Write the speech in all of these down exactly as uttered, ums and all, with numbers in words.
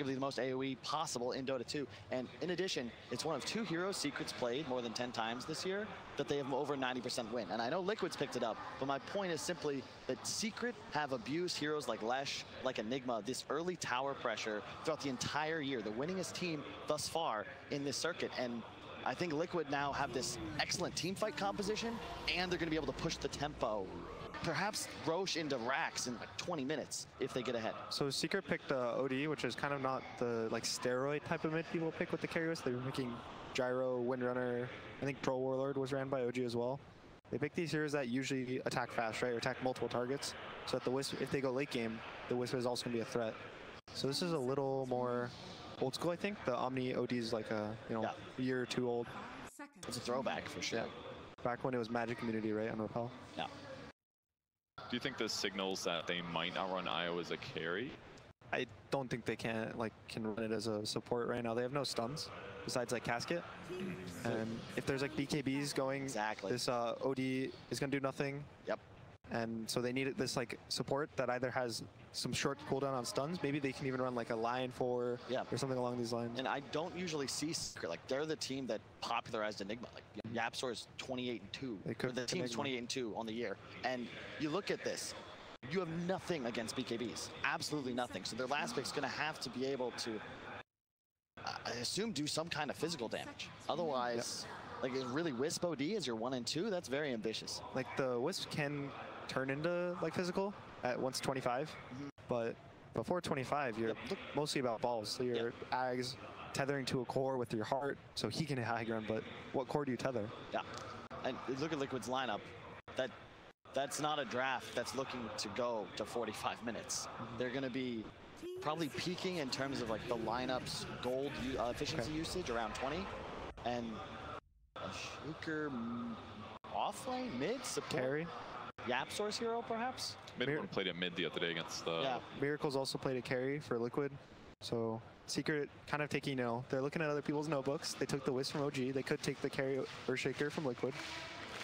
arguably the most A O E possible in Dota two. And in addition, it's one of two heroes Secret's played more than ten times this year that they have over ninety percent win. And I know Liquid's picked it up, but my point is simply that Secret have abused heroes like Lesh, like Enigma, this early tower pressure throughout the entire year. The winningest team thus far in this circuit. And I think Liquid now have this excellent team fight composition, and they're going to be able to push the tempo. Perhaps Roche into racks in like twenty minutes if they get ahead. So Secret picked uh, O D, which is kind of not the like steroid type of mid people pick with the carriers. They were picking Gyro, Windrunner. I think Troll Warlord was ran by O G as well. They pick these heroes that usually attack fast, right, or attack multiple targets. So that the Wisp, if they go late game, the Wisp is also going to be a threat. So this is a little more old school, I think. The Omni O D is like a you know yeah. year or two old. It's a throwback for sure. Yeah. Back when it was Magic Community, right, on Repel. Yeah. Do you think this signals that they might not run Io as a carry? I don't think they can like can run it as a support right now. They have no stuns besides like Casket. And if there's like B K Bs going, exactly. this uh, O D is gonna do nothing. Yep. And so they need this like support that either has some short cooldown on stuns. Maybe they can even run like a Lion four yeah. or something along these lines. And I don't usually see Secret. Like they're the team that popularized Enigma. Like YapzOr is twenty-eight and two. Or the team's twenty-eight and two on the year. And you look at this, you have nothing against B K Bs. Absolutely nothing. So their last pick's gonna have to be able to, I assume, do some kind of physical damage. Otherwise, yep. like really Wisp O D is your one and two? That's very ambitious. Like the Wisp can turn into like physical at once twenty-five, mm-hmm. but before twenty-five, you're yep. mostly about balls. So you're yep. Ags tethering to a core with your heart, so he can high ground. But what core do you tether? Yeah, and look at Liquid's lineup. That that's not a draft that's looking to go to forty-five minutes. Mm-hmm. They're going to be probably peaking in terms of like the lineup's gold uh, efficiency okay. usage around twenty, and a Shaker off lane mid support. Carry. YapzOr's hero, perhaps? MidOne played a mid the other day against the... Yeah. Miracle's also played a carry for Liquid. So Secret kind of taking, you know, they're looking at other people's notebooks. They took the Wisp from O G. They could take the carry Earthshaker from Liquid.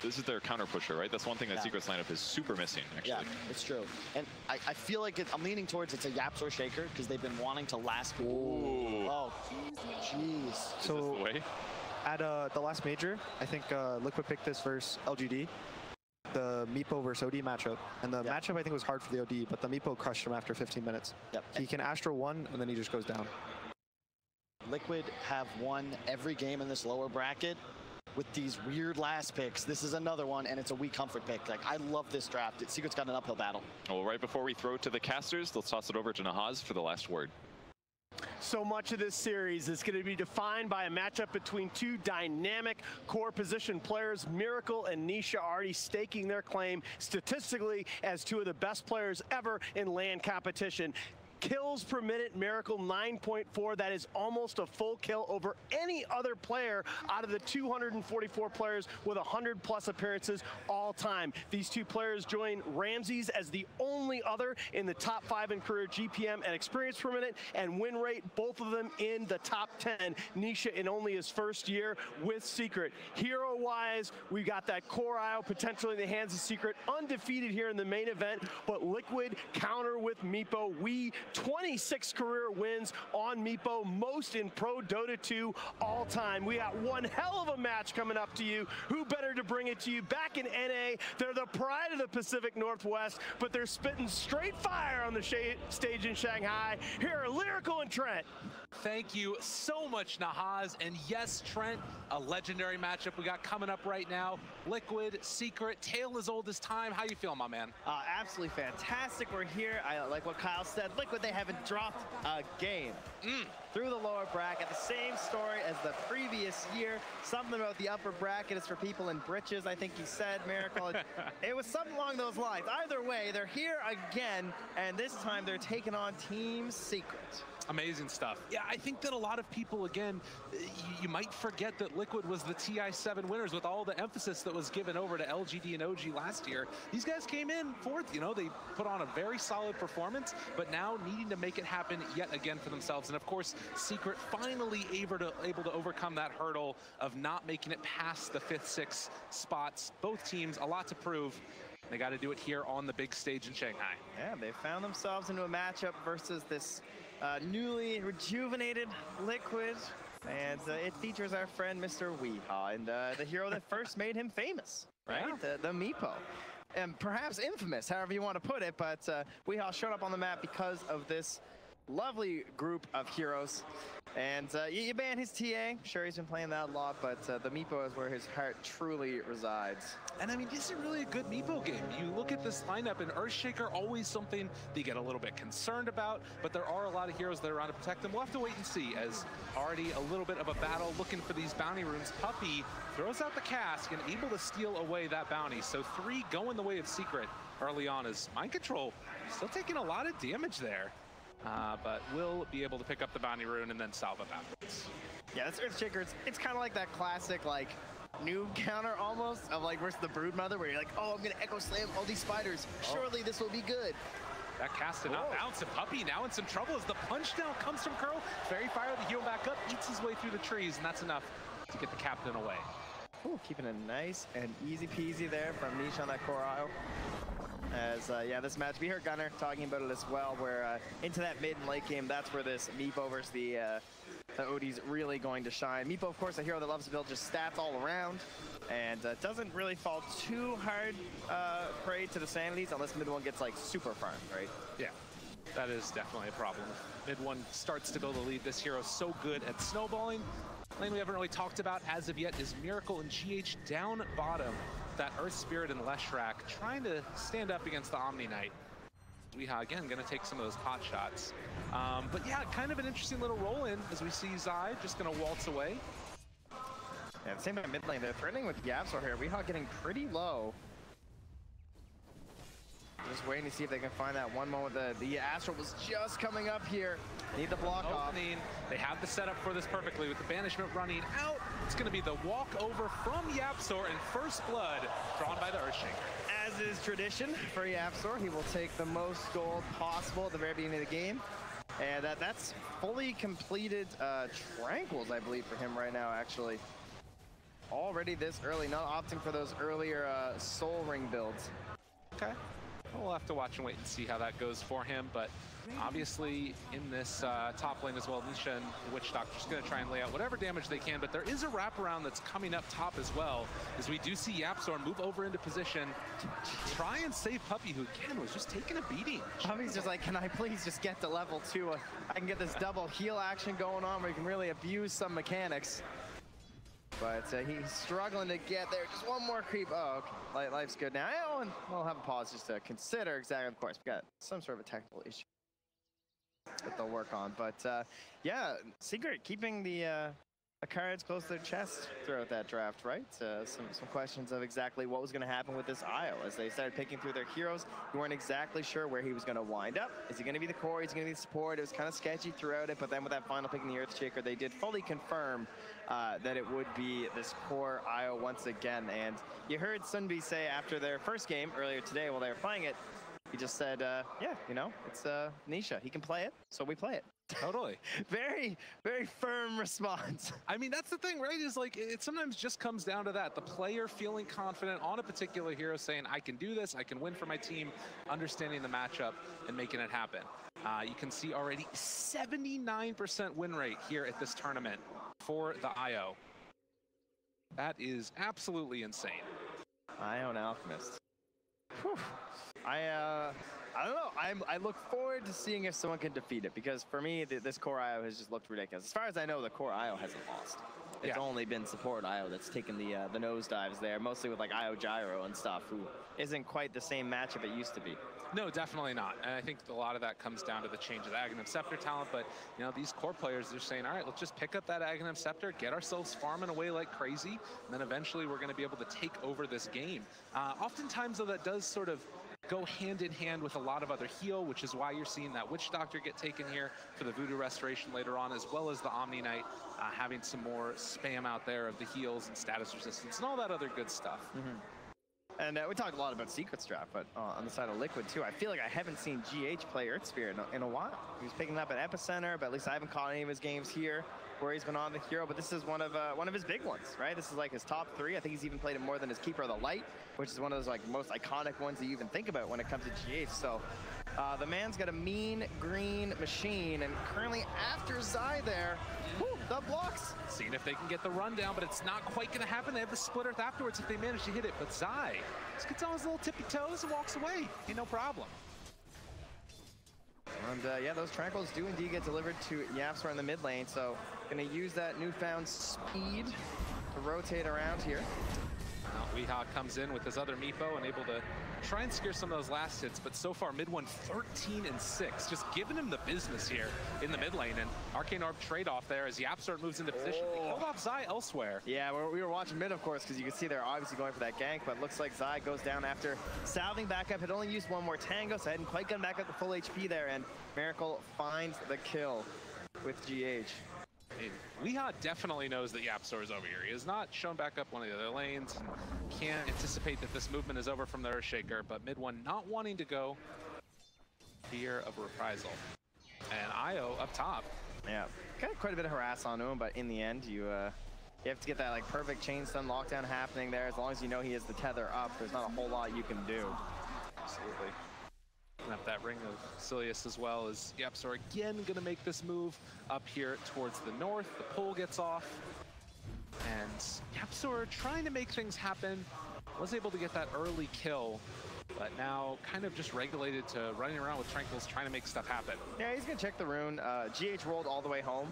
This is their counter pusher, right? That's one thing that yeah. Secret's lineup is super missing, actually. Yeah, it's true. And I, I feel like it, I'm leaning towards it's a YapzOr Shaker because they've been wanting to last... Ooh. Oh, jeez. So is this the way? At uh, the last major, I think uh, Liquid picked this versus L G D. The Meepo versus O D matchup, and the yep. matchup I think was hard for the O D, but the Meepo crushed him after fifteen minutes. Yep. He can Astral one, and then he just goes down. Liquid have won every game in this lower bracket with these weird last picks. This is another one, and it's a weak comfort pick. Like I love this draft. It, Secret's got an uphill battle. Well, right before we throw it to the casters, let's toss it over to Nahaz for the last word. So much of this series is going to be defined by a matchup between two dynamic core position players. Miracle and Nisha already staking their claim statistically as two of the best players ever in LAN competition. Kills per minute, Miracle nine point four. That is almost a full kill over any other player out of the two hundred forty-four players with one hundred plus appearances all time. These two players join Ramses as the only other in the top five in career G P M and experience per minute and win rate, both of them in the top ten. Nisha in only his first year with Secret. Hero-wise, we've got that core Io potentially in the hands of Secret, undefeated here in the main event, but Liquid counter with Meepo. We twenty-six career wins on Meepo, most in Pro Dota two all time. We got one hell of a match coming up to you. Who better to bring it to you? Back in N A, they're the pride of the Pacific Northwest, but they're spitting straight fire on the stage in Shanghai. Here are Lyrical and Trent. Thank you so much, Nahaz. And yes, Trent, a legendary matchup we got coming up right now. Liquid, Secret, tale as old as time. How you feel, my man? Uh, absolutely fantastic. We're here. I like what Kyle said. Liquid, they haven't dropped a game. Mm. Through the lower bracket, the same story as the previous year. Something about the upper bracket is for people in britches, I think he said, Miracle. It was something along those lines. Either way, they're here again, and this time they're taking on Team Secret. Amazing stuff. Yeah, I think that a lot of people, again, you, you might forget that Liquid was the T I seven winners with all the emphasis that was given over to L G D and O G last year. These guys came in fourth, you know, they put on a very solid performance, but now needing to make it happen yet again for themselves. And of course, Secret finally able to, able to overcome that hurdle of not making it past the fifth, sixth spots. Both teams, a lot to prove. They got to do it here on the big stage in Shanghai. Yeah, they found themselves into a matchup versus this uh, newly rejuvenated Liquid, and uh, it features our friend Mister w thirty-three haa, and uh, the hero that first made him famous, right? Yeah. The, the Meepo. And perhaps infamous, however you want to put it, but uh, w thirty-three haa showed up on the map because of this lovely group of heroes. And uh, you, you ban his T A. Sure, he's been playing that a lot, but uh, the Meepo is where his heart truly resides. And I mean, this is really a good Meepo game. You look at this lineup, and Earthshaker, always something they get a little bit concerned about, but there are a lot of heroes that are around to protect them. We'll have to wait and see, as already a little bit of a battle looking for these bounty runes. Puppey throws out the cask and able to steal away that bounty. So three go in the way of Secret early on, as Mind Control still taking a lot of damage there. Uh, but we'll be able to pick up the bounty rune and then salve it backwards. Yeah, that's Earthshaker. It's, it's kind of like that classic, like, noob counter almost of, like, versus the Broodmother, where you're like, oh, I'm going to Echo Slam all these spiders. Surely oh. this will be good. That cast did not bounce, and Puppey now in some trouble as the punch down comes from Kuro. Fairy Fire, the heel back up, eats his way through the trees, and that's enough to get the captain away. Ooh, keeping it nice and easy peasy there from Nisha on that core aisle. As, uh, yeah, this match, we heard Gunner talking about it as well, where uh, into that mid and late game, that's where this Meepo versus the, uh, the O D's really going to shine. Meepo, of course, a hero that loves to build just stats all around, and uh, doesn't really fall too hard uh, prey to the Sanities unless MidOne gets, like, super farmed, right? Yeah, that is definitely a problem. MidOne starts to build a lead. This hero is so good at snowballing. Lane we haven't really talked about as of yet is Miracle and G H down bottom. That Earth Spirit and Leshrac trying to stand up against the Omni Knight. w thirty-three haa again going to take some of those pot shots. Um, but yeah, kind of an interesting little roll in as we see Zai just going to waltz away. And same in mid lane, they're threatening with YapzOr here. w thirty-three haa getting pretty low. Just waiting to see if they can find that one moment. The, the Astral was just coming up here. Need the block opening. Off. They have the setup for this perfectly with the banishment running out. It's going to be the walk over from YapzOr and first blood drawn by the Earthshaker. As is tradition for YapzOr, he will take the most gold possible at the very beginning of the game. And uh, that's fully completed uh, Tranquils, I believe, for him right now, actually. Already this early, not opting for those earlier uh, Soul Ring builds. Okay. We'll have to watch and wait and see how that goes for him, but obviously in this uh, top lane as well, Nisha and the Witch Doctor just going to try and lay out whatever damage they can, but there is a wraparound that's coming up top as well, as we do see YapzOr move over into position to try and save Puppey, who again was just taking a beating. Puppey's just like, can I please just get to level two? Uh, I can get this double heal action going on where you can really abuse some mechanics. But uh, he's struggling to get there. Just one more creep. Oh, okay. Life's good now. Oh, and we'll have a pause just to consider exactly. Of course, we got some sort of a technical issue that they'll work on. But uh, yeah, Secret keeping the, uh, the cards close to their chest throughout that draft, right? Uh, some, some questions of exactly what was going to happen with this Io as they started picking through their heroes. We weren't exactly sure where he was going to wind up. Is he going to be the core? Is he going to be the support? It was kind of sketchy throughout it. But then with that final pick in the Earthshaker, they did fully confirm Uh, that it would be this core Io once again. And you heard Sunbi say after their first game earlier today while they were playing it, he just said, uh, yeah, you know, it's uh, Nisha. He can play it, so we play it. Totally. Very, very firm response. I mean, that's the thing, right? Is like, it sometimes just comes down to that. The player feeling confident on a particular hero saying, I can do this, I can win for my team, understanding the matchup and making it happen. Uh, you can see already seventy-nine percent win rate here at this tournament for the Io. That is absolutely insane. Io and Alchemist. Whew. I, uh, I don't know. I'm, I look forward to seeing if someone can defeat it, because for me, the, this core Io has just looked ridiculous. As far as I know, the core Io hasn't lost. It's yeah. only been support Io that's taken the uh, the nosedives there, mostly with like Io Gyro and stuff, who isn't quite the same matchup it used to be. No, definitely not. And I think a lot of that comes down to the change of the Aghanim's Scepter talent, but you know, these core players, they're saying, all right, let's just pick up that Aghanim's Scepter, get ourselves farming away like crazy, and then eventually we're going to be able to take over this game. Uh, oftentimes, though, that does sort of go hand in hand with a lot of other heal, which is why you're seeing that Witch Doctor get taken here for the Voodoo Restoration later on, as well as the Omni Knight uh, having some more spam out there of the heals and status resistance and all that other good stuff. Mm-hmm. And uh, we talked a lot about Secret's draft, but uh, on the side of Liquid too, I feel like I haven't seen G H play Earth Spirit in a, in a while. He was picking up at Epicenter, but at least I haven't caught any of his games here where he's been on the hero. But this is one of uh, one of his big ones, right? This is like his top three. I think he's even played it more than his Keeper of the Light, which is one of those like most iconic ones that you even think about when it comes to G H. So uh, the man's got a mean green machine, and currently after Zai there. Woo, the blocks. Seeing if they can get the rundown, but it's not quite going to happen. They have the split Earth afterwards if they manage to hit it. But Zai just gets on his little tippy toes and walks away. No problem. And uh, yeah, those Tranquils do indeed get delivered to YapzOr in the mid lane. So going to use that newfound speed to rotate around here. Well, w thirty-three haa comes in with his other Meepo and able to try and scare some of those last hits, but so far MidOne thirteen and six, just giving him the business here in the mid lane. And Arcane Orb trade-off there as YapzOr moves into position. Oh. They killed off Zai elsewhere. Yeah, we were watching mid, of course, because you can see they're obviously going for that gank, but it looks like Zai goes down after salving back up. Had only used one more tango, so hadn't quite gotten back up to full H P there, and Miracle finds the kill with G H. w thirty-three haa definitely knows that YapzOr is over here. He has not shown back up one of the other lanes and can't anticipate that this movement is over from the Earthshaker, but MidOne not wanting to go. Fear of reprisal. And Io up top. Yeah, got quite a bit of harass on him, but in the end, you uh, you have to get that like perfect chain stun lockdown happening there. As long as you know he has the tether up, there's not a whole lot you can do. Absolutely. Up that ring of Silius as well as YapzOr again going to make this move up here towards the north. The pull gets off. And YapzOr trying to make things happen. Was able to get that early kill, but now kind of just regulated to running around with Tranquils trying to make stuff happen. Yeah, he's going to check the rune. Uh, G H rolled all the way home.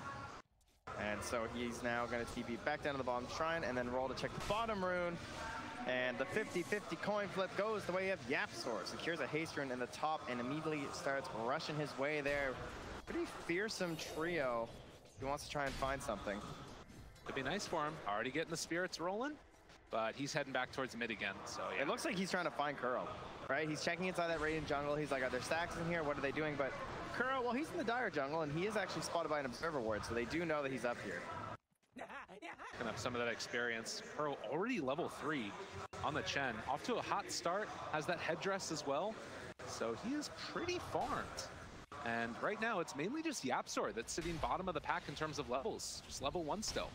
And so he's now going to T P back down to the bottom shrine and then roll to check the bottom rune. And the fifty fifty coin flip goes the way of YapzOr. Secures a haste rune in the top and immediately starts rushing his way there. Pretty fearsome trio. He wants to try and find something. It'd be nice for him. Already getting the spirits rolling, but he's heading back towards mid again. So yeah. It looks like he's trying to find Kuro, right? He's checking inside that Radiant jungle. He's like, are there stacks in here? What are they doing? But Kuro, well, he's in the dire jungle, and he is actually spotted by an observer ward, so they do know that he's up here. Picking up some of that experience. Kuro already level three on the Chen. Off to a hot start, has that headdress as well. So he is pretty farmed. And right now it's mainly just YapzOr that's sitting bottom of the pack in terms of levels. Just level one still.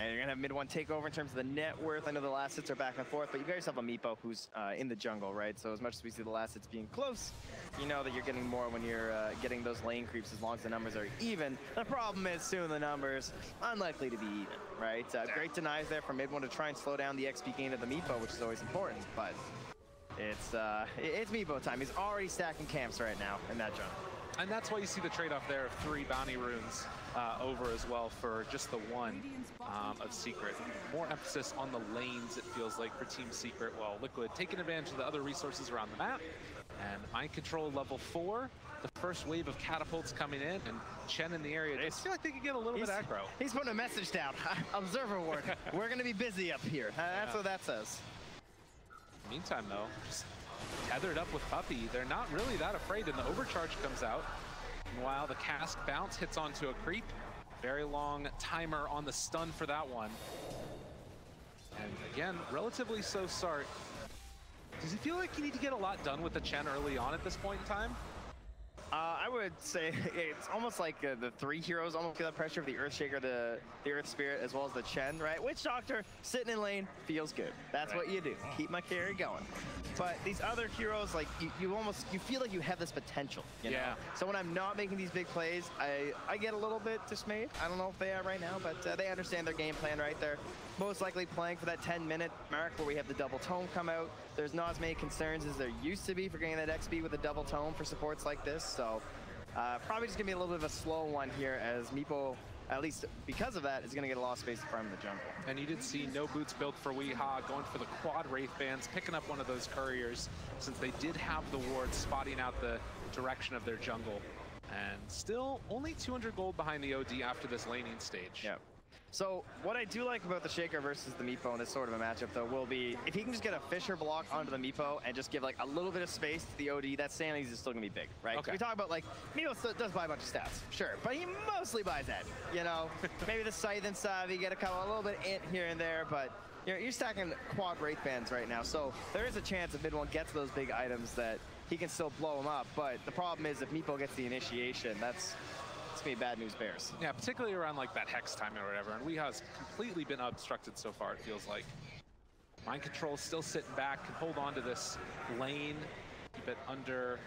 And you're gonna have MidOne take over in terms of the net worth. I know the last hits are back and forth, but you got yourself a Meepo who's uh, in the jungle, right? So as much as we see the last hits being close, you know that you're getting more when you're uh, getting those lane creeps as long as the numbers are even. The problem is soon the numbers unlikely to be even, right? Uh, great denies there for MidOne to try and slow down the X P gain of the Meepo, which is always important, but it's uh, it's Meepo time. He's already stacking camps right now in that jungle. And that's why you see the trade-off there of three bounty runes uh, over as well for just the one um, of Secret. More emphasis on the lanes, it feels like, for Team Secret, while Liquid taking advantage of the other resources around the map. And Mind Control level four, the first wave of catapults coming in, and Chen in the area. I feel like they could get a little he's, bit aggro. He's putting a message down. Observer ward, we're going to be busy up here. Uh, that's yeah. what that says. Meantime, though, just tethered up with Puppey. They're not really that afraid, and the overcharge comes out. While the cask bounce hits onto a creep. Very long timer on the stun for that one. And again, relatively slow start. Does it feel like you need to get a lot done with the Chen early on at this point in time? Uh, I would say it's almost like uh, the three heroes almost feel the pressure of the Earthshaker, the, the Earth Spirit, as well as the Chen, right? Witch Doctor, sitting in lane, feels good. That's right. What you do. Keep my carry going. But these other heroes, like, you, you almost, you feel like you have this potential, you yeah. know? So when I'm not making these big plays, I, I get a little bit dismayed. I don't know if they are right now, but uh, they understand their game plan right there. Most likely playing for that ten minute mark where we have the double tome come out. There's not as many concerns as there used to be for getting that X P with a double tome for supports like this. So uh, probably just gonna be a little bit of a slow one here as Meepo, at least because of that, is gonna get a lot of space to farm in the jungle. And you did see no boots built for w thirty-three haa going for the quad Wraith bands, picking up one of those couriers since they did have the ward spotting out the direction of their jungle. And still only two hundred gold behind the O D after this laning stage. Yep. So what I do like about the Shaker versus the Meepo in this sort of a matchup, though, will be if he can just get a Fissure block onto the Meepo and just give like a little bit of space to the O D, that Sanity's is still gonna be big, right? Okay. We talk about like Meepo does buy a bunch of stats, sure, but he mostly buys that, you know. Maybe the Scythe and Savi, you get a couple, a little bit in here and there, but you're, you're stacking quad Wraith Bands right now, so there is a chance if MidOne gets those big items that he can still blow them up. But the problem is if Meepo gets the initiation, that's be bad news bears. Yeah, particularly around like that Hex time or whatever, and W thirty-three haa completely been obstructed so far, it feels like. Mind Control still sitting back, can hold on to this lane, keep it under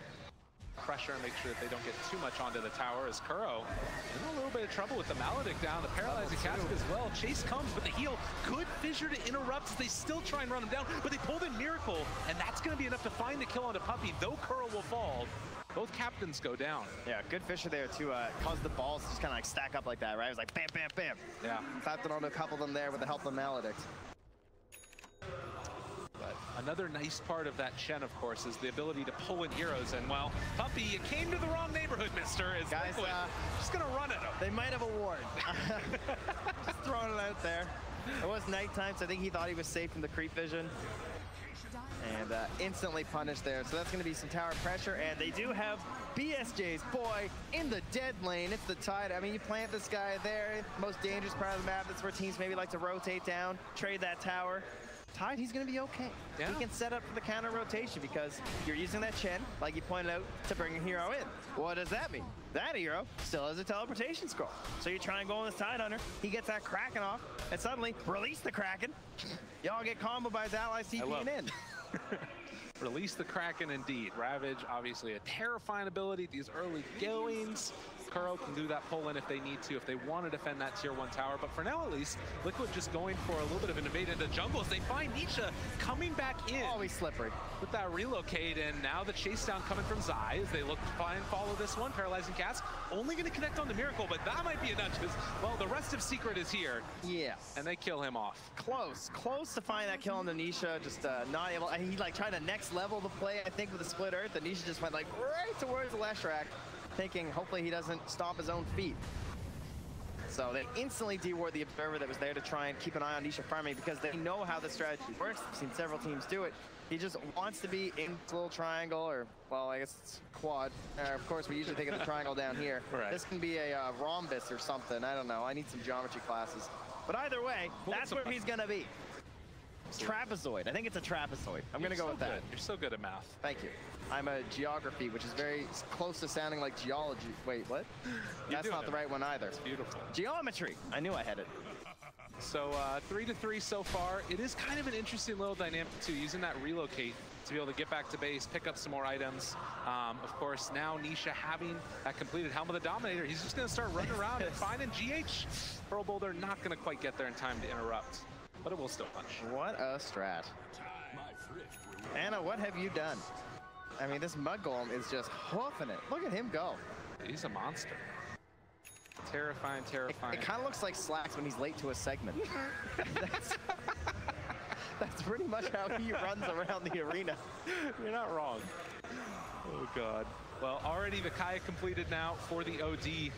pressure and make sure that they don't get too much onto the tower, as Kuro in a little bit of trouble with the Maledict down, the Paralyzing Cask as well. Chase comes, but the heal could Fissure to interrupt as they still try and run him down, but they pulled in Miracle, and that's going to be enough to find the kill onto Puppey, though Kuro will fall. Both captains go down. Yeah, good Fissure there to uh, cause the balls to just kind of like stack up like that, right? It was like bam, bam, bam. Yeah. Clapped it onto a couple of them there with the help of Maledict. But another nice part of that Chen, of course, is the ability to pull in heroes. And, well, Puppey, you came to the wrong neighborhood, mister. Is Guys, Liquid. Uh, just going to run at him. They might have a ward. Just throwing it out there. It was nighttime, so I think he thought he was safe from the creep vision. And uh, instantly punished there. So that's going to be some tower pressure. And they do have B S J's boy in the dead lane. It's the Tide. I mean, you plant this guy there. Most dangerous part of the map. That's where teams maybe like to rotate down, trade that tower. Tide, he's going to be okay. Yeah. He can set up for the counter rotation because you're using that Chen, like you pointed out, to bring a hero in. What does that mean? That hero still has a teleportation scroll. So you try and go on this Tidehunter, he gets that Kraken off, and suddenly, release the Kraken. Y'all get comboed by his allies TPing in. Release the Kraken indeed. Ravage, obviously a terrifying ability. These early goings. Kuro can do that pull in if they need to, if they want to defend that tier one tower. But for now, at least, Liquid just going for a little bit of an invade into jungles. They find Nisha coming back in. Always slippery. With that relocate, and now the chase down coming from Zai as they look to try and follow this one. Paralyzing Cask only going to connect on the Miracle, but that might be enough because, well, the rest of Secret is here. Yeah. And they kill him off. Close. Close to find that kill on the Nisha. Just uh, not able. He, like, tried to next level the play, I think, with the split earth. And Nisha just went, like, right towards the Leshrac, thinking hopefully he doesn't stomp his own feet. So they instantly deward the Observer that was there to try and keep an eye on Nisha farming because they know how the strategy works. I've seen several teams do it. He just wants to be in this little triangle, or, well, I guess it's quad. Uh, of course, we usually think of the triangle down here. Right. This can be a uh, rhombus or something. I don't know. I need some geometry classes. But either way, that's where he's going to be. Trapezoid. I think it's a trapezoid. I'm going to go with that. You're so good at math. Thank you. I'm a geography, which is very close to sounding like geology. Wait, what? That's not the right one either. It's beautiful. Geometry. I knew I had it. So uh, three to three so far. It is kind of an interesting little dynamic too, using that relocate to be able to get back to base, pick up some more items. Um, of course, now Nisha having that completed Helm of the Dominator, he's just going to start running around and finding G H. Pearl Boulder not going to quite get there in time to interrupt, but it will still punch. What a strat. Anna, what have you done? I mean, this Mud Golem is just hoofing it. Look at him go. He's a monster. Terrifying, terrifying. It, it kind of looks like Slacks when he's late to a segment. that's, that's pretty much how he runs around the arena. You're not wrong. Oh, God. Well, already the Kaya completed now for the O D.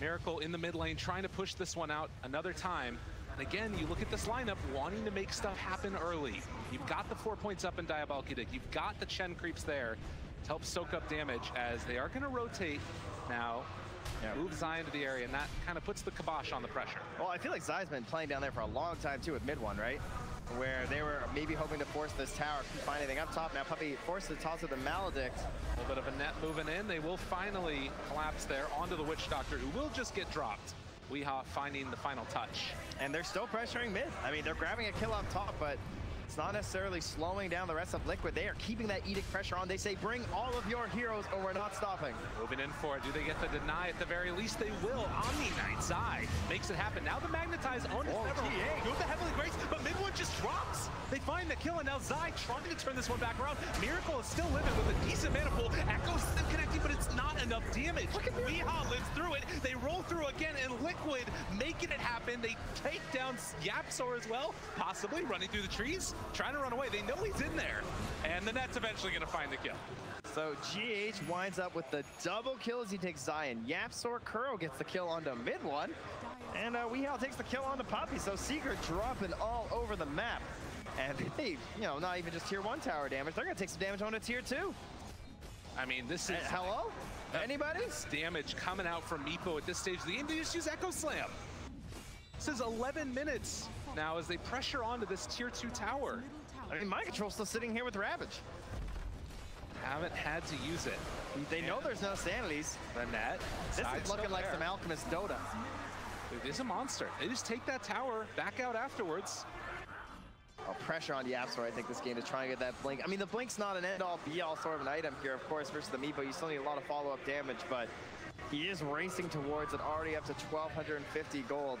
Miracle in the mid lane, trying to push this one out another time. And again, you look at this lineup, wanting to make stuff happen early. You've got the four points up in Diabolic Edict. You've got the Chen creeps there to help soak up damage as they are going to rotate now. Yeah. Move Zai into the area, and that kind of puts the kibosh on the pressure. Well, I feel like Zai's been playing down there for a long time, too, with MidOne, right? Where they were maybe hoping to force this tower, couldn't find anything up top. Now Puppey forced the toss of the Maledict. A little bit of a net moving in. They will finally collapse there onto the Witch Doctor, who will just get dropped. w thirty-three haa finding the final touch. And they're still pressuring mid. I mean, they're grabbing a kill up top, but it's not necessarily slowing down the rest of Liquid. They are keeping that Edict pressure on. They say, bring all of your heroes or we're not stopping. Moving in for it. Do they get the deny? At the very least, they will. Omni Knight, Zai makes it happen. Now the Magnetize on to several. Move the Heavenly Grace, but MidOne just drops. They find the kill, and now Zai trying to turn this one back around. Miracle is still living with a decent mana pool. Echo's still connecting, but it's not enough damage. w thirty-three haa lives through it. They roll through again, and Liquid making it happen. They take down YapzOr as well, possibly running through the trees. Trying to run away. They know he's in there. And the net's eventually going to find the kill. So G H winds up with the double kill as he takes Zai, and YapzOr Kuro gets the kill onto MidOne. And uh, W thirty-three haa takes the kill onto Puppey, so Secret dropping all over the map. And they, you know, not even just tier one tower damage, they're gonna take some damage onto tier two. I mean, this is... Uh, hello? Uh, Anybody? Damage coming out from Meepo at this stage of the game. They just use Echo Slam. This is eleven minutes now as they pressure onto this tier two tower. I mean, Mind Control's still sitting here with Ravage. Haven't had to use it. They and know there's no sanities. Then that. This is looking like there. Some Alchemist Dota. Dude, it's a monster. They just take that tower, back out afterwards. Oh, pressure on YapzOr, I think, this game to try and get that blink. I mean, the blink's not an end-all, be-all sort of an item here, of course, versus the Meepo. You still need a lot of follow-up damage, but he is racing towards it, already up to twelve fifty gold.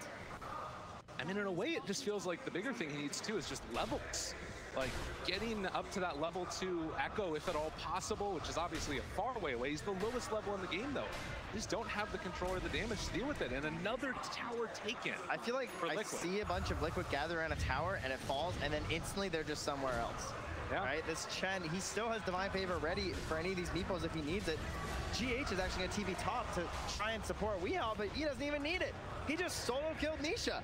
I mean, in a way, it just feels like the bigger thing he needs, too, is just levels. Like, getting up to that level two Echo, if at all possible, which is obviously a far way away. He's the lowest level in the game, though. They just don't have the control or the damage to deal with it. And another tower taken. I feel like I Liquid. see a bunch of Liquid gather around a tower, and it falls, and then instantly they're just somewhere else. Yeah. Right? This Chen, he still has Divine Favor ready for any of these Meepos if he needs it. G H is actually going to T V top to try and support W thirty-three haa, but he doesn't even need it. He just solo killed Nisha.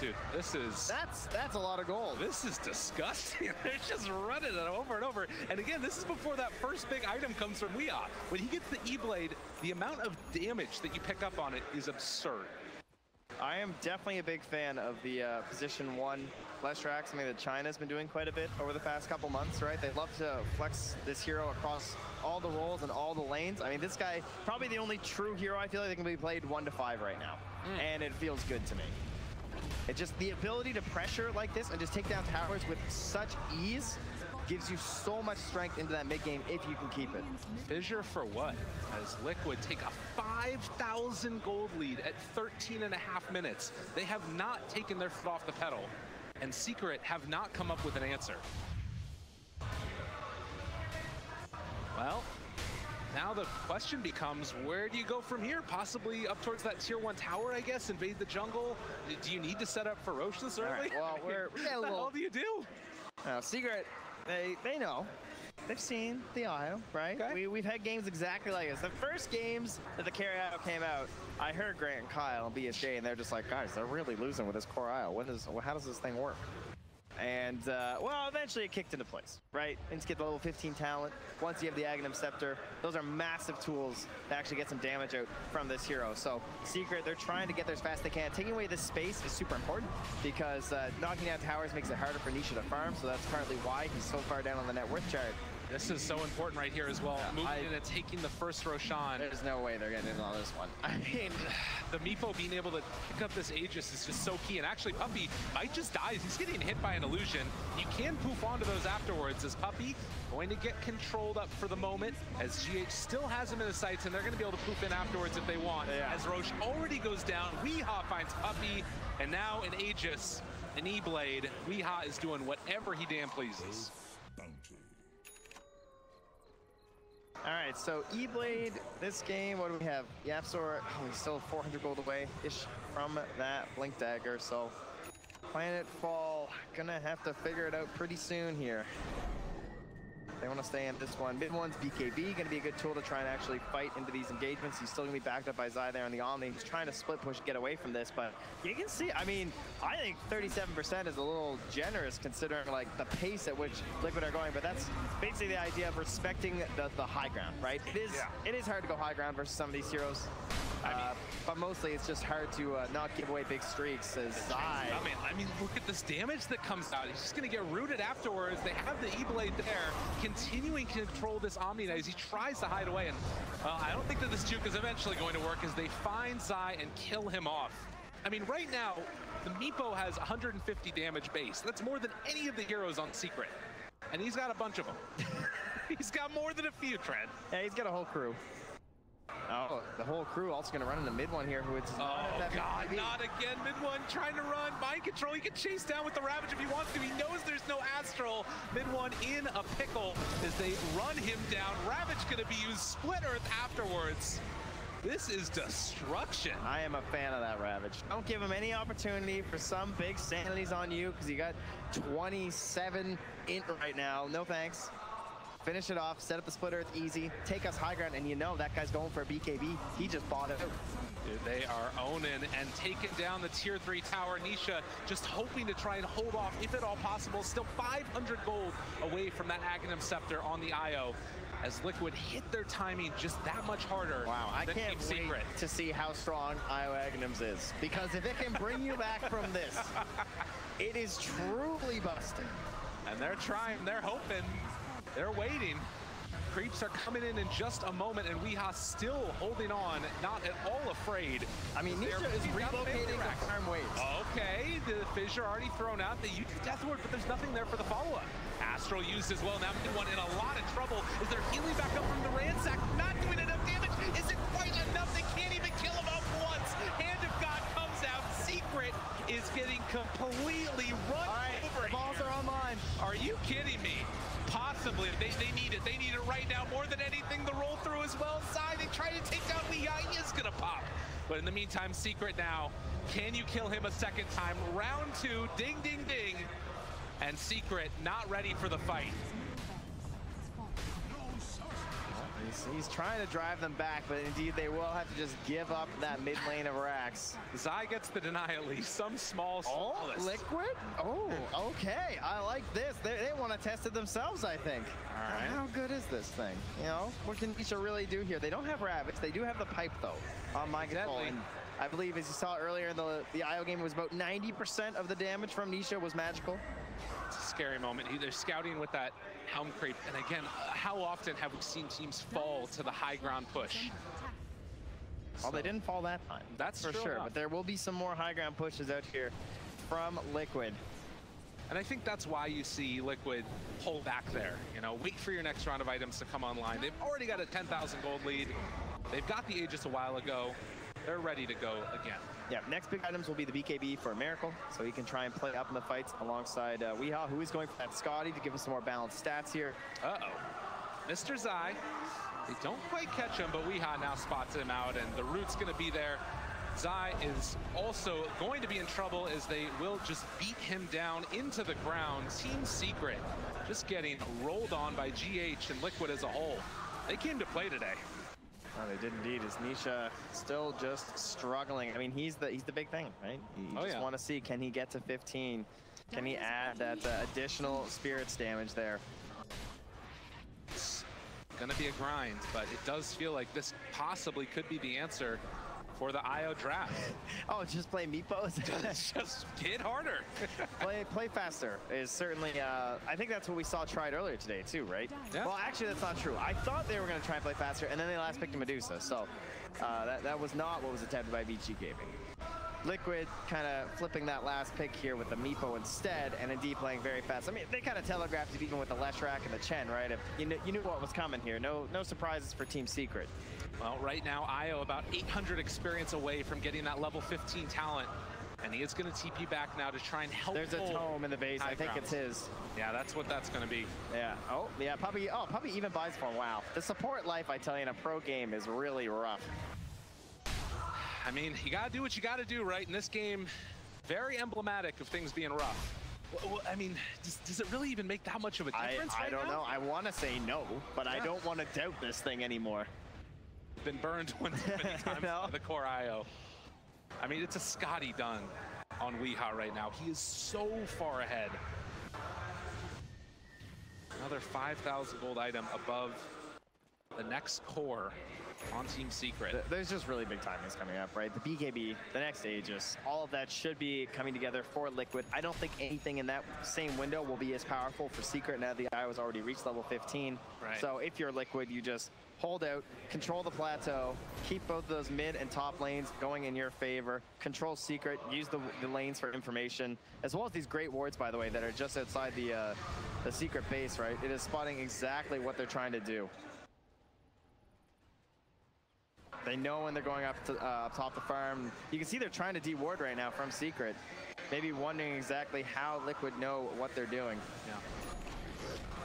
Dude, this is... That's that's a lot of gold. This is disgusting. They're just running it over and over. And again, this is before that first big item comes from W thirty-three haa. When he gets the E-Blade, the amount of damage that you pick up on it is absurd. I am definitely a big fan of the uh, position one flesh rack, something that China's been doing quite a bit over the past couple months, right? They love to flex this hero across all the roles and all the lanes. I mean, this guy, probably the only true hero I feel like that can be played one to five right now. Mm. And it feels good to me. It's just the ability to pressure like this and just take down towers with such ease gives you so much strength into that mid game if you can keep it. Fissure for what? As Liquid take a five thousand gold lead at thirteen and a half minutes. They have not taken their foot off the pedal, and Secret have not come up with an answer. Well, now the question becomes, where do you go from here? Possibly up towards that tier one tower, I guess, invade the jungle. Do you need to set up Ferocious this early? All right, well, we're, we're what the hell do you do? Uh, Secret, they they know. They've seen the Io, right? Okay. We, we've had games exactly like this. The first games that the carry Io came out, I heard Grant and Kyle and B S J, and they're just like, guys, they're really losing with this core Io. When does, how does this thing work? And, uh, well, eventually it kicked into place, right? And get the level fifteen talent. Once you have the Aghanim's Scepter, those are massive tools to actually get some damage out from this hero. So Secret, they're trying to get there as fast as they can. Taking away this space is super important because uh, knocking down towers makes it harder for Nisha to farm, so that's partly why he's so far down on the net worth chart. This is so important right here as well. Yeah, Moving I, in and taking the first Roshan. There's no way they're getting in on this one. I mean, the Meepo being able to pick up this Aegis is just so key. And actually, Puppey might just die. He's getting hit by an illusion. You can poof onto those afterwards as Puppey going to get controlled up for the moment as G H still has him in his sights, and they're going to be able to poof in afterwards if they want. Yeah. As Roche already goes down, w thirty-three haa finds Puppey, and now an Aegis, an E-Blade. w thirty-three haa is doing whatever he damn pleases. All right, so E-Blade, this game, what do we have? YapzOr, oh, he's still four hundred gold away-ish from that Blink Dagger, so Planetfall, gonna have to figure it out pretty soon here. They wanna stay in this one. MidOne's B K B, gonna be a good tool to try and actually fight into these engagements. He's still gonna be backed up by Zai there on the Omni. He's trying to split push, get away from this, but you can see, I mean, I think thirty-seven percent is a little generous considering like the pace at which Liquid are going, but that's basically the idea of respecting the, the high ground, right? It is, yeah. It is hard to go high ground versus some of these heroes, I mean, uh, but mostly it's just hard to uh, not give away big streaks as Zai. I mean, look at this damage that comes out. He's just gonna get rooted afterwards. They have the E-Blade there, continuing to control this Omni Knight as he tries to hide away. And uh, I don't think that this juke is eventually going to work as they find Zai and kill him off. I mean, right now, the Meepo has one hundred fifty damage base. That's more than any of the heroes on Secret. And he's got a bunch of them. He's got more than a few, Trent. Yeah, he's got a whole crew. Oh, the whole crew also going to run into MidOne here, who it's not oh at that god, B K B. Not again. MidOne trying to run. Mind Control, he can chase down with the Ravage if he wants to. He knows there's no Astral. MidOne in a pickle as they run him down. Ravage going to be used, Split Earth afterwards. This is destruction. I am a fan of that Ravage. Don't give him any opportunity for some big sanities on you, because you got twenty-seven int right now. No thanks. finish it off, set up the split earth easy, take us high ground, and you know that guy's going for a B K B. He just bought it. Dude, they are owning and taking down the tier three tower. Nisha just hoping to try and hold off, if at all possible, still five hundred gold away from that Aghanim's Scepter on the I O, as Liquid hit their timing just that much harder. Wow, I can't wait Secret. to see how strong I O Aghanim's is, because if it can bring you back from this, it is truly busted. And they're trying, they're hoping, they're waiting. Creeps are coming in in just a moment, and w thirty-three haa still holding on, not at all afraid. I mean, Nisha is relocating the farm waves. Okay, the Fissure already thrown out. They used Death Ward, but there's nothing there for the follow-up. Astral used as well. Now MidOne in a lot of trouble as they're healing back up from the ransack. Not doing enough damage. Isn't quite enough. They can't even kill him up once. Hand of God comes out. Secret is getting completely run right, over. Balls here. Are online. Are you kidding me? Possibly. They, they need it. They need it right now more than anything. The roll through as well. Zai, they try to take down w thirty-three haa. He is going to pop. But in the meantime, Secret now. Can you kill him a second time? Round two. Ding, ding, ding. And Secret not ready for the fight. He's, he's trying to drive them back, but indeed they will have to just give up that mid lane of Rax. Zai gets the deny at least. Some small oh, Liquid? Oh, okay. I like this. They, they want to test it themselves, I think. All right. How good is this thing? You know, what can Nisha really do here? They don't have Ravage. They do have the pipe, though, on Mind Control. I believe, as you saw earlier in the, the I O game, it was about ninety percent of the damage from Nisha was magical. It's a scary moment. They're scouting with that helm creep. And again, how often have we seen teams fall to the high ground push? Well, so, they didn't fall that time. That's for sure. Enough. But there will be some more high ground pushes out here from Liquid. And I think that's why you see Liquid hold back there. You know, wait for your next round of items to come online. They've already got a ten thousand gold lead. They've got the Aegis a while ago. They're ready to go again. Yeah, next big items will be the B K B for Miracle, so he can try and play up in the fights alongside uh, w thirty-three haa, who is going for that Scotty to give us some more balanced stats here. Uh-oh. Mister Zai, they don't quite catch him, but w thirty-three haa now spots him out, and the root's going to be there. Zai is also going to be in trouble as they will just beat him down into the ground. Team Secret just getting rolled on by G H and Liquid as a whole. They came to play today. Oh, they did indeed. Is Nisha still just struggling? I mean, he's the he's the big thing, right? You oh, just yeah. want to see, can he get to fifteen? Can he add that uh, additional spirits damage there? It's gonna be a grind, but it does feel like this possibly could be the answer for the I O draft. Oh, just play Meepo? Just get harder. play play faster is certainly, uh, I think that's what we saw tried earlier today too, right? Yeah. Well, actually, that's not true. I thought they were going to try and play faster, and then they last picked a Medusa. So uh, that, that was not what was attempted by V G Gaming. Liquid kind of flipping that last pick here with the Meepo instead, and indeed playing very fast. I mean, they kind of telegraphed it even with the Leshrac and the Chen, right? If you, kn you knew what was coming here. No, no surprises for Team Secret. Well, right now, I O about eight hundred experience away from getting that level fifteen talent, and he is going to T P back now to try and help. There's a tome in the base. I think it's his. Yeah, that's what that's going to be. Yeah. Oh, yeah. Puppey. Oh, Puppey even buys for him. Wow. The support life, I tell you, in a pro game is really rough. I mean, you got to do what you got to do, right? In this game, very emblematic of things being rough. Well, I mean, does, does it really even make that much of a difference I, right I don't now? know. I want to say no, but yeah. I don't want to doubt this thing anymore. Been burned one too many times no. by the core I O. I mean, it's a Scotty Dunn on w thirty-three haa right now. He is so far ahead. Another five thousand gold item above the next core on Team Secret. There's just really big timings coming up, right? The B K B, the next Aegis, all of that should be coming together for Liquid. I don't think anything in that same window will be as powerful for Secret now the I O has already reached level fifteen. Right. So if you're Liquid, you just hold out, control the plateau, keep both of those mid and top lanes going in your favor, control Secret, use the, the lanes for information, as well as these great wards, by the way, that are just outside the, uh, the Secret base, right? It is spotting exactly what they're trying to do. They know when they're going up, to, uh, up top the farm. You can see they're trying to de-ward right now from Secret. Maybe wondering exactly how Liquid know what they're doing. Yeah.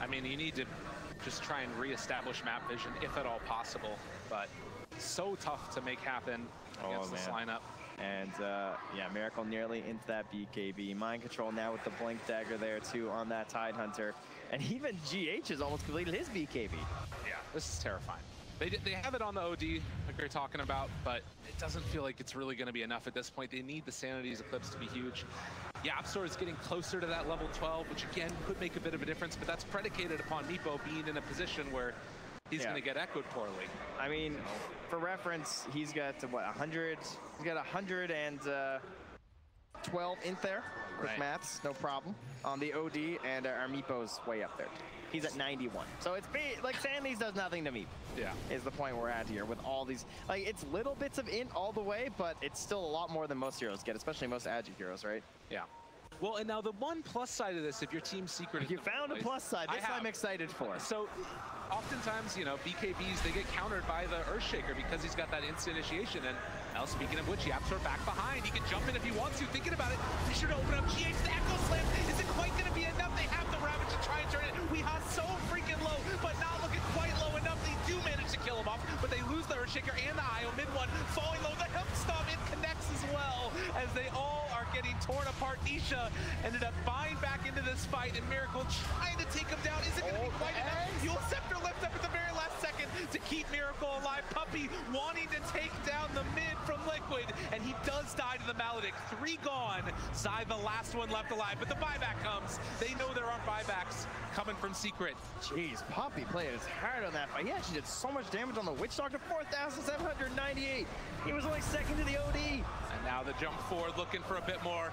I mean, you need to just try and reestablish map vision if at all possible, but so tough to make happen against oh, this lineup. And uh, yeah, Miracle nearly into that B K B. Mind Control now with the Blink Dagger there too on that Tidehunter. And even G H has almost completed his B K B. Yeah, this is terrifying. They, they have it on the O D, like they're talking about, but it doesn't feel like it's really going to be enough at this point. They need the Sanity's Eclipse to be huge. YapzOr is getting closer to that level twelve, which again could make a bit of a difference, but that's predicated upon Meepo being in a position where he's yeah. going to get echoed poorly. I mean, for reference, he's got, what, one hundred? He's got one hundred twelve in there. Quick right. maths, no problem. On the O D, and our Meepo's way up there. He's at ninety-one. So it's like Sanity's does nothing to me. Yeah. Is the point we're at here with all these. Like, it's little bits of int all the way, but it's still a lot more than most heroes get, especially most agi heroes, right? Yeah. Well, and now the one plus side of this, if your team Secret is you found place, a plus side. This I'm excited for. So oftentimes, you know, B K Bs, they get countered by the Earthshaker because he's got that instant initiation. And now, speaking of which, YapzOr back behind. He can jump in if he wants to. Thinking about it, we should open up G H. The Echo Slam isn't quite going to be enough. They have the Ravage to try and turn it. W thirty-three haa so freaking low, but not looking quite low enough. They do manage to kill him off, but they lose the Earthshaker and the Io. MidOne falling low. The Hemp Stomp, it connects as well as they all getting torn apart. Nisha ended up buying back into this fight, and Miracle trying to take him down. Is it going to oh, be quite enough? You'll Scepter lift up at the very last second to keep Miracle alive. Puppey wanting to take down the mid from Liquid, and he does die to the Maledict. Three gone. Zai the last one left alive, but the buyback comes. They know there aren't buybacks coming from Secret. Jeez, Puppey played his heart on that fight. He actually did so much damage on the Witch Doctor. four thousand seven hundred ninety-eight. He was only second to the O D. Now the jump forward, looking for a bit more.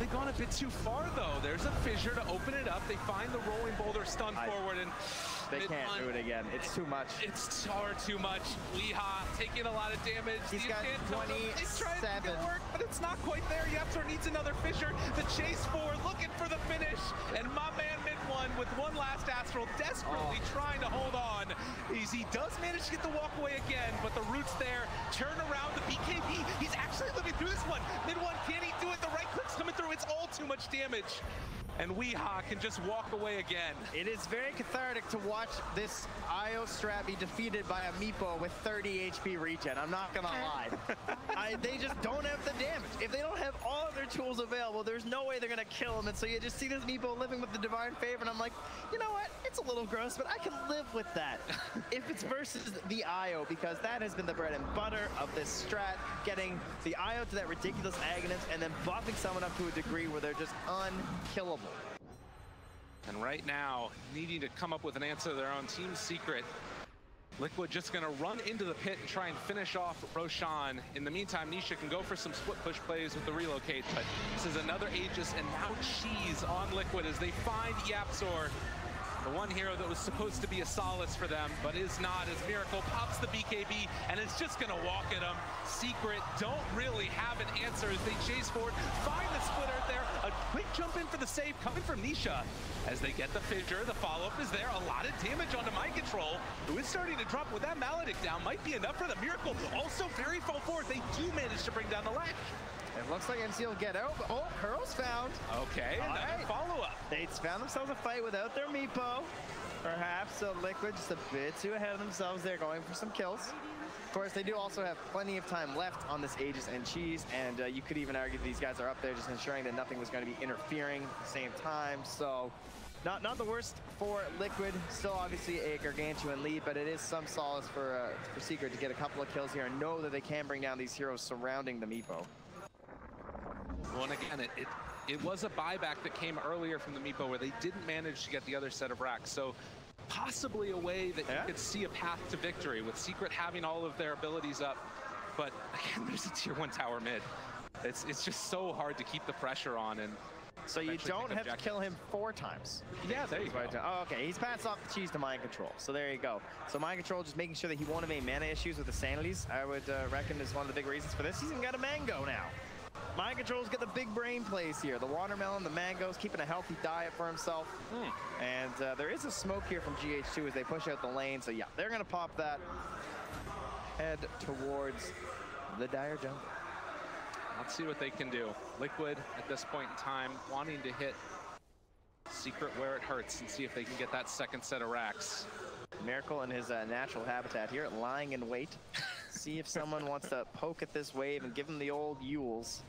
They've gone a bit too far, though. There's a fissure to open it up. They find the rolling boulder stun I, forward, and they can't do it again. It's too much. It's far too much. w thirty-three haa taking a lot of damage. He's the got twenty-seven. He's trying to make it work, but it's not quite there. YapzOr needs another fissure. The chase forward, looking for the finish, and my man MidOne with one last Astral, desperately oh. trying to hold on. He's, he does manage to get the walk away again, but the root's there. Turn around the B K B. He's actually living through this one. MidOne, can he do it? The right click's coming through. It's all too much damage. And w thirty-three haa can just walk away again. It is very cathartic to watch this Io strat be defeated by a Meepo with thirty H P regen. I'm not gonna lie. I, they just don't have the damage. If they don't have all of their tools available, there's no way they're gonna kill him. And so you just see this Meepo living with the divine favor, and I'm like, you know what? It's a little gross, but I can live with that. If it's versus the Io, because that has been the bread and butter of this strat, getting the Io to that ridiculous Aghanim's and then buffing someone up to a degree where they're just unkillable. And right now, needing to come up with an answer to their own, team Secret. Liquid just going to run into the pit and try and finish off Roshan. In the meantime, Nisha can go for some split push plays with the relocate, but this is another Aegis, and now cheese on Liquid as they find YapzOr, the one hero that was supposed to be a solace for them, but is not, as Miracle pops the B K B, and it's just going to walk at them. Secret don't really have an answer as they chase forward, find the splitter there. A quick jump in for the save coming from Nisha. As they get the fissure, the follow-up is there. A lot of damage onto Mind Control, who is starting to drop with that Maledict down. Might be enough for the Miracle. Also very full forward. They do manage to bring down the latch. It looks like M C will get out. Oh, Curl's found. Okay, another right. follow-up. They found themselves a fight without their Meepo. Perhaps so Liquid just a bit too ahead of themselves. They're going for some kills. Of course, they do also have plenty of time left on this Aegis and cheese, and uh, you could even argue these guys are up there just ensuring that nothing was going to be interfering at the same time. So not not the worst for Liquid. Still obviously a gargantuan lead, but it is some solace for, uh, for Secret to get a couple of kills here and know that they can bring down these heroes surrounding the Meepo. Well, and again, it, it, it was a buyback that came earlier from the Meepo where they didn't manage to get the other set of racks. So possibly a way that yeah. you could see a path to victory with Secret having all of their abilities up. But again, there's a tier one tower mid. It's, it's just so hard to keep the pressure on. And so you don't have to kill him four times. Yeah, there you go. Oh, okay, he's passed off the cheese to Mind Control. So there you go. So Mind Control just making sure that he won't have any mana issues with the Sanities. I would uh, reckon is one of the big reasons for this. He's even got a mango now. Mind Control's got the big brain plays here. The watermelon, the mangoes, keeping a healthy diet for himself. Mm. And uh, there is a smoke here from G H two as they push out the lane. So yeah, they're gonna pop that. Head towards the dire jungle. Let's see what they can do. Liquid at this point in time wanting to hit Secret where it hurts and see if they can get that second set of racks. Miracle in his uh, natural habitat here, lying in wait. see if someone wants to poke at this wave and give him the old Yules.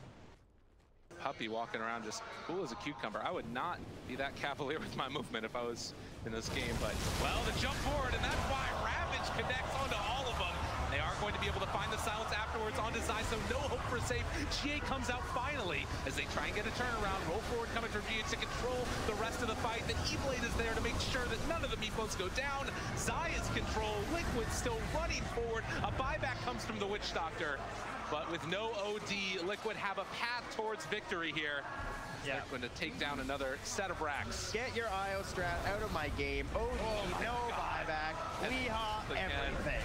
Puppey walking around just cool as a cucumber. I would not be that cavalier with my movement if I was in this game, but... Well, the jump forward, and that's why Ravage connects onto all of them. They are going to be able to find the silence afterwards onto Zai, so no hope for safe. G A comes out finally as they try and get a turnaround. Roll forward coming from G A to control the rest of the fight. Then E-Blade is there to make sure that none of the Meepos go down. Zai is control. Liquid still running forward. A buyback comes from the Witch Doctor. But with no O D, Liquid have a path towards victory here. Yeah. Liquid to take down another set of racks. Get your Io strat out of my game. O D, oh no God. Buyback. W thirty-three haa, everything.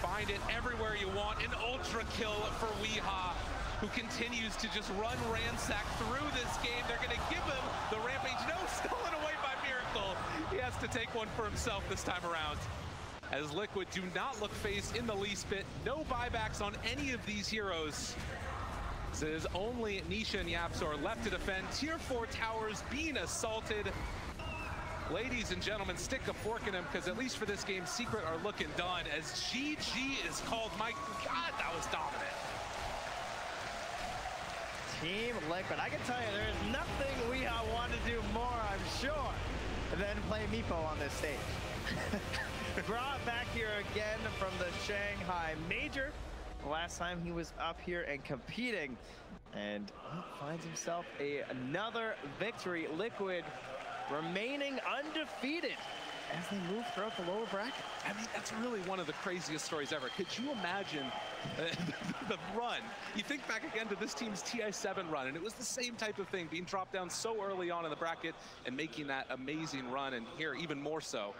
Find it everywhere you want. An ultra kill for w thirty-three haa, who continues to just run ransack through this game. They're going to give him the rampage. No, stolen away by Miracle. He has to take one for himself this time around. As Liquid do not look phased in the least bit. No buybacks on any of these heroes. So it is only Nisha and YapzOr left to defend. Tier four towers being assaulted. Ladies and gentlemen, stick a fork in them, because at least for this game, Secret are looking done as G G is called. My God, that was dominant. Team Liquid, I can tell you there is nothing w thirty-three haa want to do more, I'm sure, than play Meepo on this stage. Brought back here again from the Shanghai Major. Last time he was up here and competing, and finds himself a, another victory. Liquid remaining undefeated as they move throughout the lower bracket. I mean, that's really one of the craziest stories ever. Could you imagine uh, the, the run? You think back again to this team's T I seven run, and it was the same type of thing, being dropped down so early on in the bracket and making that amazing run, and here even more so.